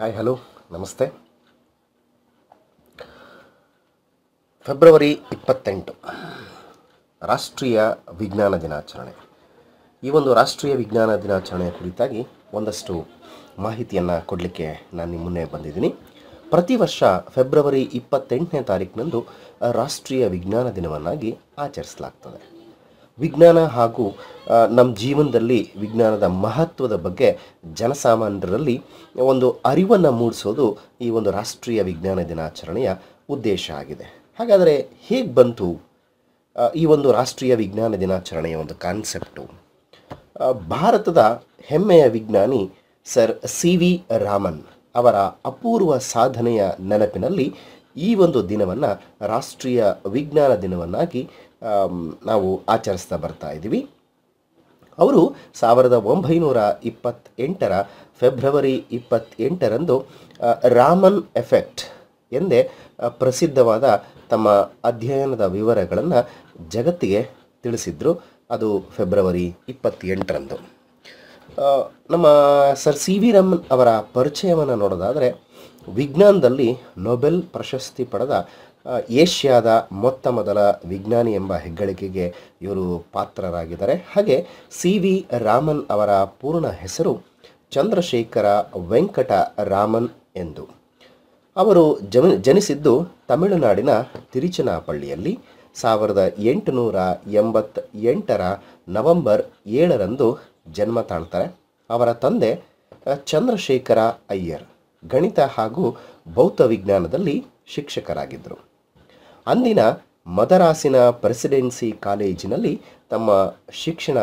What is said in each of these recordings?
Hi hello ನಮಸ್ತೆ. February 28 ರಾಷ್ಟ್ರೀಯ ವಿಜ್ಞಾನ ದಿನಾಚರಣೆ. ಈ ಒಂದು ರಾಷ್ಟ್ರೀಯ ವಿಜ್ಞಾನ ದಿನಾಚರಣೆಯ ಕುರಿತಾಗಿ ಒಂದಷ್ಟು ಮಾಹಿತಿಯನ್ನು ಕೊಡಲಿಕ್ಕೆ ನಾನು ನಿಮ್ಮ ಮುಂದೆ ಬಂದಿದ್ದೀನಿ. ಪ್ರತಿ ವರ್ಷ ಫೆಬ್ರವರಿ 28ನೇ ತಾರೀಕಿನಂದು ರಾಷ್ಟ್ರೀಯ ವಿಜ್ಞಾನ ದಿನವನ್ನಾಗಿ ಆಚರಿಸಲಾಗ್ತದೆ. ವಿಜ್ಞಾನ ಹಾಗೂ ನಮ್ಮ ಜೀವನದಲ್ಲಿ ವಿಜ್ಞಾನದ ಮಹತ್ವದ ಬಗ್ಗೆ ಜನಸಾಮಾನ್ಯರಲ್ಲಿ ಒಂದು ಅರಿವನ್ನು ಮೂಡಿಸೋದು ಈ ಒಂದು ರಾಷ್ಟ್ರೀಯ ವಿಜ್ಞಾನ ದಿನಾಚರಣೆಯ ಉದ್ದೇಶ ಆಗಿದೆ. ಹಾಗಾದರೆ ಹೇಗೆ ಬಂತು ಈ ಒಂದು ರಾಷ್ಟ್ರೀಯ ವಿಜ್ಞಾನ ದಿನಾಚರಣೆಯ ಒಂದು ಕಾನ್ಸೆಪ್ಟು? ಭಾರತದ ಹೆಮ್ಮೆಯ ವಿಜ್ಞಾನಿ ಸರ್ CV ರಾಮನ್ ಅವರ ಅಪೂರ್ವ ಸಾಧನೆಯ ನೆನಪಿನಲ್ಲಿ ಈ ಒಂದು ದಿನವನ್ನು ರಾಷ್ಟ್ರೀಯ ವಿಜ್ಞಾನ ದಿನವನ್ನಾಗಿ ನಾವು ಆಚರಿಸ್ತಾ ಬರ್ತಾ ಇದ್ದೀವಿ. ಅವರು 1928 ಫೆಬ್ರವರಿ 28ರಂದು ರಾಮನ್ ಎಫೆಕ್ಟ್ ಎಂದೇ ಪ್ರಸಿದ್ಧವಾದ ತಮ್ಮ ಅಧ್ಯಯನದ ವಿವರಗಳನ್ನು ಜಗತ್ತಿಗೆ ತಿಳಿಸಿದ್ರು. ಅದು ಫೆಬ್ರವರಿ 28ರಂದು. ನಮ್ಮ ಸರ್ CV ರಾಮನ್ ಅವರ ಪರಿಚಯವನ್ನು ನೋಡೋದಾದರೆ, ವಿಜ್ಞಾನದಲ್ಲಿ ನೊಬೆಲ್ ಪ್ರಶಸ್ತಿ ಪಡೆದ ಏಷ್ಯಾದ ಮೊತ್ತ ಮೊದಲ ವಿಜ್ಞಾನಿ ಎಂಬ ಹೆಗ್ಗಳಿಕೆಗೆ ಇವರು ಪಾತ್ರರಾಗಿದ್ದಾರೆ. ಹಾಗೆ CV ರಾಮನ್ ಅವರ ಪೂರ್ಣ ಹೆಸರು ಚಂದ್ರಶೇಖರ ವೆಂಕಟ ರಾಮನ್ ಎಂದು. ಅವರು ಜನಿಸಿದ್ದು ತಮಿಳುನಾಡಿನ ತಿರುಚನಾಪಳ್ಳಿಯಲ್ಲಿ 1888 ನವೆಂಬರ್ 7ರಂದು ಜನ್ಮ ತಾಳ್ತಾರೆ. ಅವರ ತಂದೆ ಚಂದ್ರಶೇಖರ ಅಯ್ಯರ್ ಗಣಿತ ಹಾಗೂ ಭೌತ ವಿಜ್ಞಾನದಲ್ಲಿ ಶಿಕ್ಷಕರಾಗಿದ್ದರು. ಅಂದಿನ ಮದರಾಸಿನ ಪ್ರೆಸಿಡೆನ್ಸಿ ಕಾಲೇಜಿನಲ್ಲಿ ತಮ್ಮ ಶಿಕ್ಷಣ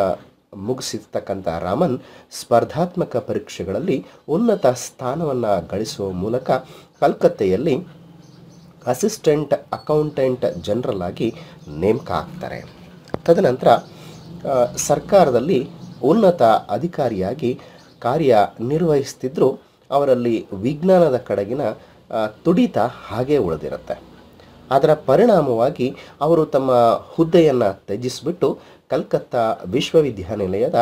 ಮುಗಿಸಿರ್ತಕ್ಕಂಥ ರಾಮನ್ ಸ್ಪರ್ಧಾತ್ಮಕ ಪರೀಕ್ಷೆಗಳಲ್ಲಿ ಉನ್ನತ ಸ್ಥಾನವನ್ನು ಗಳಿಸುವ ಮೂಲಕ ಕಲ್ಕತ್ತೆಯಲ್ಲಿ ಅಸಿಸ್ಟೆಂಟ್ ಅಕೌಂಟೆಂಟ್ ಜನರಲ್ ಆಗಿ ನೇಮಕ ಆಗ್ತಾರೆ. ತದನಂತರ ಸರ್ಕಾರದಲ್ಲಿ ಉನ್ನತ ಅಧಿಕಾರಿಯಾಗಿ ಕಾರ್ಯನಿರ್ವಹಿಸ್ತಿದ್ದರೂ ಅವರಲ್ಲಿ ವಿಜ್ಞಾನದ ಕಡೆಗಿನ ತುಡಿತ ಹಾಗೇ ಉಳಿದಿರುತ್ತೆ. ಅದರ ಪರಿಣಾಮವಾಗಿ ಅವರು ತಮ್ಮ ಹುದ್ದೆಯನ್ನು ತ್ಯಜಿಸಿಬಿಟ್ಟು ಕಲ್ಕತ್ತಾ ವಿಶ್ವವಿದ್ಯಾನಿಲಯದ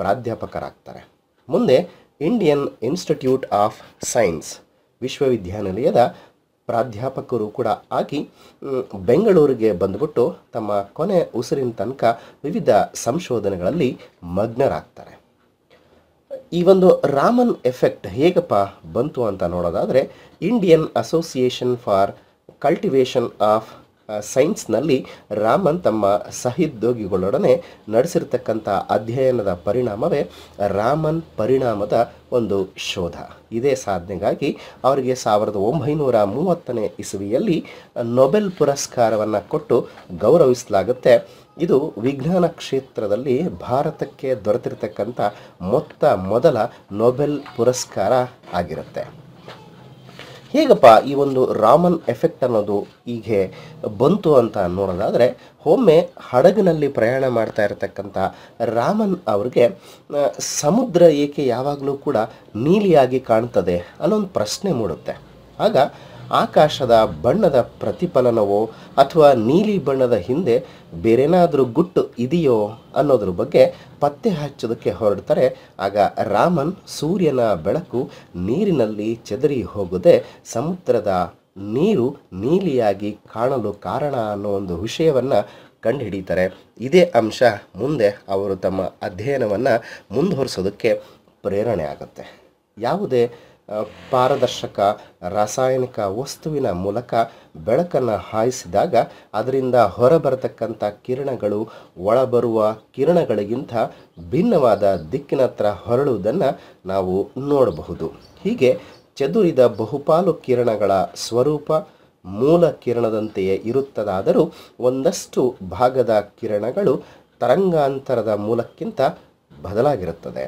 ಪ್ರಾಧ್ಯಾಪಕರಾಗ್ತಾರೆ. ಮುಂದೆ ಇಂಡಿಯನ್ ಇನ್ಸ್ಟಿಟ್ಯೂಟ್ ಆಫ್ ಸೈನ್ಸ್ ವಿಶ್ವವಿದ್ಯಾನಿಲಯದ ಪ್ರಾಧ್ಯಾಪಕರು ಕೂಡ ಆಗಿ ಬೆಂಗಳೂರಿಗೆ ಬಂದುಬಿಟ್ಟು ತಮ್ಮ ಕೊನೆ ಉಸಿರಿನ ತನಕ ವಿವಿಧ ಸಂಶೋಧನೆಗಳಲ್ಲಿ ಮಗ್ನರಾಗ್ತಾರೆ. ಈ ಒಂದು ರಾಮನ್ ಎಫೆಕ್ಟ್ ಹೇಗಪ್ಪ ಬಂತು ಅಂತ ನೋಡೋದಾದರೆ, Indian association for cultivation of ಸೈನ್ಸ್ನಲ್ಲಿ ರಾಮನ್ ತಮ್ಮ ಸಹೋದ್ಯೋಗಿಗಳೊಡನೆ ನಡೆಸಿರ್ತಕ್ಕಂಥ ಅಧ್ಯಯನದ ಪರಿಣಾಮವೇ ರಾಮನ್ ಪರಿಣಾಮದ ಒಂದು ಶೋಧ. ಇದೇ ಸಾಧನೆಗಾಗಿ ಅವರಿಗೆ 1930ನೇ ಇಸವಿಯಲ್ಲಿ ನೊಬೆಲ್ ಪುರಸ್ಕಾರವನ್ನು ಕೊಟ್ಟು ಗೌರವಿಸಲಾಗುತ್ತೆ. ಇದು ವಿಜ್ಞಾನ ಕ್ಷೇತ್ರದಲ್ಲಿ ಭಾರತಕ್ಕೆ ದೊರೆತಿರ್ತಕ್ಕಂಥ ಮೊತ್ತ ಮೊದಲ ನೊಬೆಲ್ ಪುರಸ್ಕಾರ ಆಗಿರುತ್ತೆ. ಹೇಗಪ್ಪ ಈ ಒಂದು ರಾಮನ್ ಎಫೆಕ್ಟ್ ಅನ್ನೋದು ಹೀಗೆ ಬಂತು ಅಂತ ನೋಡೋದಾದರೆ, ಒಮ್ಮೆ ಹಡಗಿನಲ್ಲಿ ಪ್ರಯಾಣ ಮಾಡ್ತಾ ಇರತಕ್ಕಂಥ ರಾಮನ್ ಅವ್ರಿಗೆ ಸಮುದ್ರ ಏಕೆ ಯಾವಾಗಲೂ ಕೂಡ ನೀಲಿಯಾಗಿ ಕಾಣ್ತದೆ ಅನ್ನೋದು ಪ್ರಶ್ನೆ ಮೂಡುತ್ತೆ. ಆಗ ಆಕಾಶದ ಬಣ್ಣದ ಪ್ರತಿಫಲನವೋ ಅಥವಾ ನೀಲಿ ಬಣ್ಣದ ಹಿಂದೆ ಬೇರೇನಾದರೂ ಗುಟ್ಟು ಇದೆಯೋ ಅನ್ನೋದ್ರ ಬಗ್ಗೆ ಪತ್ತೆ ಹಚ್ಚೋದಕ್ಕೆ ಹೊರಡ್ತಾರೆ. ಆಗ ರಾಮನ್ ಸೂರ್ಯನ ಬೆಳಕು ನೀರಿನಲ್ಲಿ ಚದರಿ ಹೋಗದೆ ಸಮುದ್ರದ ನೀರು ನೀಲಿಯಾಗಿ ಕಾಣಲು ಕಾರಣ ಅನ್ನೋ ಒಂದು ವಿಷಯವನ್ನು ಕಂಡುಹಿಡಿತಾರೆ. ಇದೇ ಅಂಶ ಮುಂದೆ ಅವರು ತಮ್ಮ ಅಧ್ಯಯನವನ್ನು ಮುಂದುವರಿಸೋದಕ್ಕೆ ಪ್ರೇರಣೆ ಆಗುತ್ತೆ. ಯಾವುದೇ ಪಾರದರ್ಶಕ ರಾಸಾಯನಿಕ ವಸ್ತುವಿನ ಮೂಲಕ ಬೆಳಕನ್ನು ಹಾಯಿಸಿದಾಗ ಅದರಿಂದ ಹೊರಬರತಕ್ಕಂಥ ಕಿರಣಗಳು ಒಳಬರುವ ಕಿರಣಗಳಿಗಿಂತ ಭಿನ್ನವಾದ ದಿಕ್ಕಿನತ್ರ ಹೊರಳುವುದನ್ನು ನಾವು ನೋಡಬಹುದು. ಹೀಗೆ ಚದುರಿದ ಬಹುಪಾಲು ಕಿರಣಗಳ ಸ್ವರೂಪ ಮೂಲ ಕಿರಣದಂತೆಯೇ ಇರುತ್ತದಾದರೂ ಒಂದಷ್ಟು ಭಾಗದ ಕಿರಣಗಳು ತರಂಗಾಂತರದ ಮೂಲಕ್ಕಿಂತ ಬದಲಾಗಿರುತ್ತದೆ.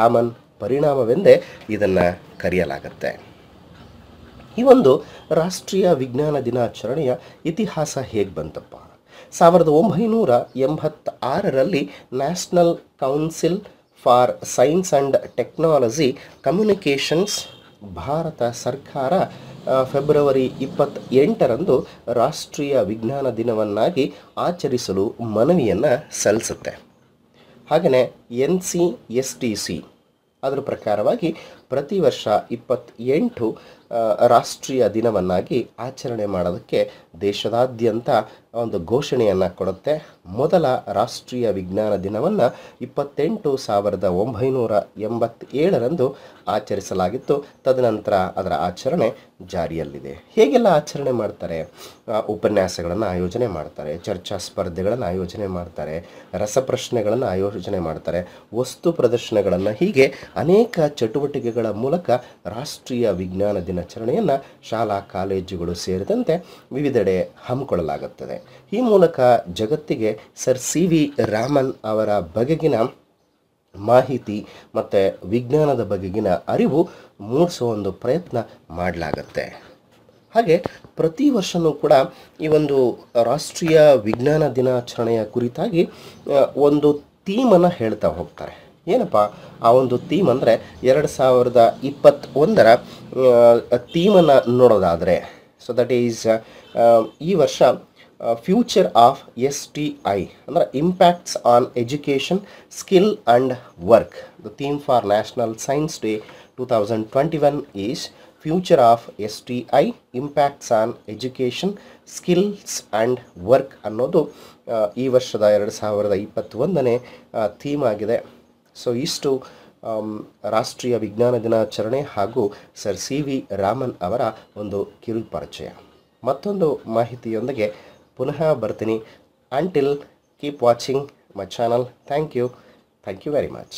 ರಾಮನ್ ಪರಿಣಾಮವೆಂದೇ ಇದನ್ನು ಕರೆಯಲಾಗುತ್ತೆ. ಈ ಒಂದು ರಾಷ್ಟ್ರೀಯ ವಿಜ್ಞಾನ ದಿನಾಚರಣೆಯ ಇತಿಹಾಸ ಹೇಗೆ ಬಂತಪ್ಪ? 1986ರಲ್ಲಿ national council for science and technology communications Bharat ಸರ್ಕಾರ ಫೆಬ್ರವರಿ 28ರಂದು ರಾಷ್ಟ್ರೀಯ ವಿಜ್ಞಾನ ದಿನವನ್ನಾಗಿ ಆಚರಿಸಲು ಮನವಿಯನ್ನು ಸಲ್ಲಿಸುತ್ತೆ. ಹಾಗೆಯೇ NCSTC ಅದರ ಪ್ರಕಾರವಾಗಿ ಪ್ರತಿ ವರ್ಷ 28 ರಾಷ್ಟ್ರೀಯ ದಿನವನ್ನಾಗಿ ಆಚರಣೆ ಮಾಡೋದಕ್ಕೆ ದೇಶದಾದ್ಯಂತ ಒಂದು ಘೋಷಣೆಯನ್ನು ಕೊಡುತ್ತೆ. ಮೊದಲ ರಾಷ್ಟ್ರೀಯ ವಿಜ್ಞಾನ ದಿನವನ್ನು 28,987ರಂದು ಆಚರಿಸಲಾಗಿತ್ತು. ತದನಂತರ ಅದರ ಆಚರಣೆ ಜಾರಿಯಲ್ಲಿದೆ. ಹೇಗೆಲ್ಲ ಆಚರಣೆ ಮಾಡ್ತಾರೆ? ಉಪನ್ಯಾಸಗಳನ್ನು ಆಯೋಜನೆ ಮಾಡ್ತಾರೆ, ಚರ್ಚಾ ಸ್ಪರ್ಧೆಗಳನ್ನು ಆಯೋಜನೆ ಮಾಡ್ತಾರೆ, ರಸಪ್ರಶ್ನೆಗಳನ್ನು ಆಯೋಜನೆ ಮಾಡ್ತಾರೆ, ವಸ್ತು ಪ್ರದರ್ಶನಗಳನ್ನು, ಹೀಗೆ ಅನೇಕ ಚಟುವಟಿಕೆಗಳ ಮೂಲಕ ರಾಷ್ಟ್ರೀಯ ವಿಜ್ಞಾನ ದಿನಾಚರಣೆಯನ್ನು ಶಾಲಾ ಕಾಲೇಜುಗಳು ಸೇರಿದಂತೆ ವಿವಿಧೆಡೆ ಹಮ್ಮಿಕೊಳ್ಳಲಾಗುತ್ತದೆ. ಈ ಮೂಲಕ ಜಗತ್ತಿಗೆ ಸರ್ CV ರಾಮನ್ ಅವರ ಬಗೆಗಿನ ಮಾಹಿತಿ ಮತ್ತು ವಿಜ್ಞಾನದ ಬಗೆಗಿನ ಅರಿವು ಮೂಡಿಸೋ ಒಂದು ಪ್ರಯತ್ನ ಮಾಡಲಾಗುತ್ತೆ. ಹಾಗೆ ಪ್ರತಿ ವರ್ಷವೂ ಕೂಡ ಈ ಒಂದು ರಾಷ್ಟ್ರೀಯ ವಿಜ್ಞಾನ ದಿನಾಚರಣೆಯ ಕುರಿತಾಗಿ ಒಂದು ಥೀಮನ್ನು ಹೇಳ್ತಾ ಹೋಗ್ತಾರೆ. ಏನಪ್ಪ ಆ ಒಂದು ಥೀಮ್ ಅಂದರೆ 2021 ಥೀಮನ್ನು ನೋಡೋದಾದರೆ, ಸೊ ದಟ್ ಈಸ್ ಈ ವರ್ಷ ಫ್ಯೂಚರ್ ಆಫ್ STI ಅಂದರೆ impacts on education, skill and work. The theme for national science day 2021 is future of STI impacts on education, skills and work ಅನ್ನೋದು ಈ ವರ್ಷದ 2021ನೇ ಥೀಮ್ ಆಗಿದೆ. ಸೊ ಇಷ್ಟು ರಾಷ್ಟ್ರೀಯ ವಿಜ್ಞಾನ ದಿನಾಚರಣೆ ಹಾಗೂ ಸರ್ CV ರಾಮನ್ ಅವರ ಒಂದು ಕಿರು ಪರಿಚಯ. ಮತ್ತೊಂದು ಮಾಹಿತಿಯೊಂದಿಗೆ ಪುನಃ ಬರ್ತೀನಿ. Until keep watching my channel. Thank you very much.